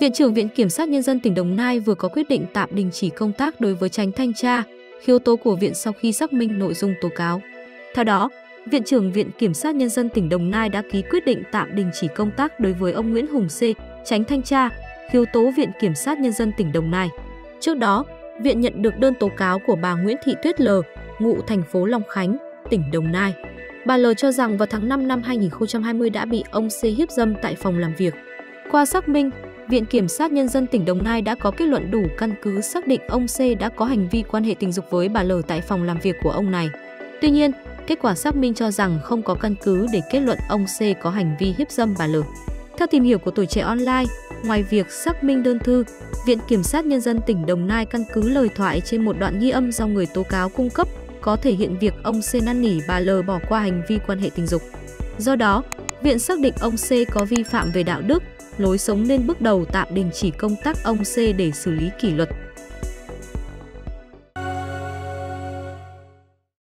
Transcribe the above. Viện trưởng Viện Kiểm sát Nhân dân tỉnh Đồng Nai vừa có quyết định tạm đình chỉ công tác đối với Chánh Thanh tra, khiếu tố của Viện sau khi xác minh nội dung tố cáo. Theo đó, Viện trưởng Viện Kiểm sát Nhân dân tỉnh Đồng Nai đã ký quyết định tạm đình chỉ công tác đối với ông Nguyễn Hùng C, Chánh Thanh tra, khiếu tố Viện Kiểm sát Nhân dân tỉnh Đồng Nai. Trước đó, Viện nhận được đơn tố cáo của bà Nguyễn Thị Tuyết L, ngụ thành phố Long Khánh, tỉnh Đồng Nai. Bà L cho rằng vào tháng 5 năm 2020 đã bị ông C hiếp dâm tại phòng làm việc. Qua xác minh, Viện Kiểm sát Nhân dân tỉnh Đồng Nai đã có kết luận đủ căn cứ xác định ông C đã có hành vi quan hệ tình dục với bà L tại phòng làm việc của ông này. Tuy nhiên, kết quả xác minh cho rằng không có căn cứ để kết luận ông C có hành vi hiếp dâm bà L. Theo tìm hiểu của Tuổi Trẻ Online, ngoài việc xác minh đơn thư, Viện Kiểm sát Nhân dân tỉnh Đồng Nai căn cứ lời thoại trên một đoạn ghi âm do người tố cáo cung cấp có thể hiện việc ông C năn nỉ bà L bỏ qua hành vi quan hệ tình dục. Do đó, Viện xác định ông C có vi phạm về đạo đức, lối sống nên bước đầu tạm đình chỉ công tác ông C để xử lý kỷ luật.